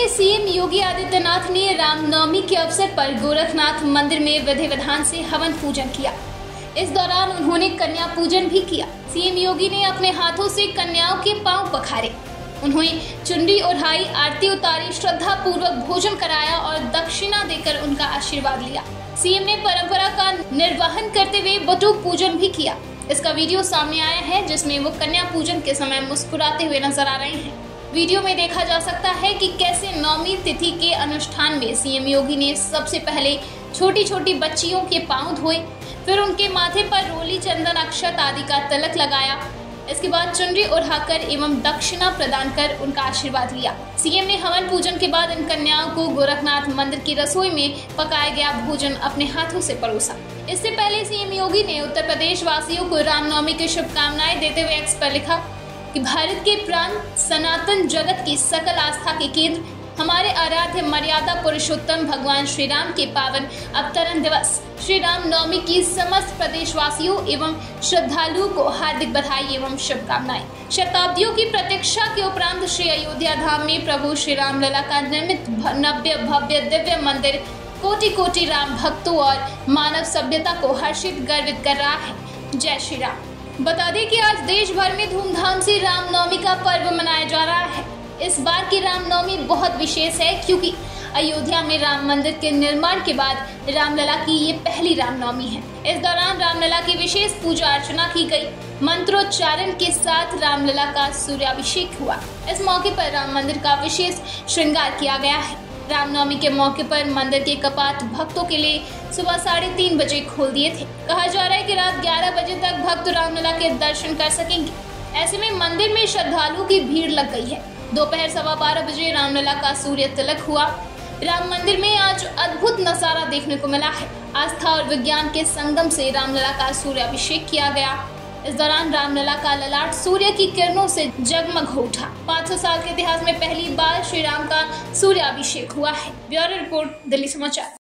के सीएम योगी आदित्यनाथ ने रामनवमी के अवसर पर गोरखनाथ मंदिर में विधि विधान से हवन पूजन किया। इस दौरान उन्होंने कन्या पूजन भी किया। सीएम योगी ने अपने हाथों से कन्याओं के पांव पखारे, उन्हें चुनरी ओढ़ाई, आरती उतारी, श्रद्धा पूर्वक भोजन कराया और दक्षिणा देकर उनका आशीर्वाद लिया। सीएम ने परंपरा का निर्वहन करते हुए बटुक पूजन भी किया। इसका वीडियो सामने आया है, जिसमें वो कन्या पूजन के समय मुस्कुराते हुए नजर आ रहे हैं। वीडियो में देखा जा सकता है कि कैसे नौमी तिथि के अनुष्ठान में सीएम योगी ने सबसे पहले छोटी छोटी बच्चियों के पांव धोए, फिर उनके माथे पर रोली, चंदन, अक्षत आदि का तिलक लगाया। इसके बाद चुनरी ओढ़ाकर एवं दक्षिणा प्रदान कर उनका आशीर्वाद लिया। सीएम ने हवन पूजन के बाद इन कन्याओं को गोरखनाथ मंदिर की रसोई में पकाया गया भोजन अपने हाथों से परोसा। इससे पहले सीएम योगी ने उत्तर प्रदेश वासियों को रामनवमी की शुभकामनाएं देते हुए एक्स पर लिखा कि भारत के प्राण, सनातन जगत की सकल आस्था के केंद्र, हमारे आराध्य मर्यादा पुरुषोत्तम भगवान श्री राम के पावन अवतरण दिवस श्री राम नवमी की समस्त प्रदेशवासियों एवं श्रद्धालुओं को हार्दिक बधाई एवं शुभकामनाएं। शताब्दियों की प्रतीक्षा के उपरांत श्री अयोध्या धाम में प्रभु श्री रामलला का निर्मित भव्य दिव्य मंदिर कोटि कोटि राम भक्तों और मानव सभ्यता को हर्षित गर्वित कर रहा है। जय श्री राम। बता दें कि आज देश भर में धूमधाम से रामनवमी का पर्व मनाया जा रहा है। इस बार की रामनवमी बहुत विशेष है, क्योंकि अयोध्या में राम मंदिर के निर्माण के बाद रामलला की ये पहली रामनवमी है। इस दौरान रामलला की विशेष पूजा अर्चना की गई। मंत्रोच्चारण के साथ रामलला का सूर्याभिषेक हुआ। इस मौके पर राम मंदिर का विशेष श्रृंगार किया गया है। रामनवमी के मौके पर मंदिर के कपाट भक्तों के लिए सुबह 3:30 बजे खोल दिए थे। कहा जा रहा है कि रात 11 बजे तक भक्त रामलला के दर्शन कर सकेंगे। ऐसे में मंदिर में श्रद्धालुओं की भीड़ लग गई है। दोपहर 12:15 बजे रामलला का सूर्य तिलक हुआ। राम मंदिर में आज अद्भुत नजारा देखने को मिला है। आस्था और विज्ञान के संगम से रामलला का सूर्याभिषेक किया गया। इस दौरान रामलला का ललाट सूर्य की किरणों से जगमग उठा। 500 साल के इतिहास में पहली बार श्री राम का सूर्याभिषेक हुआ है। ब्यूरो रिपोर्ट, दिल्ली समाचार।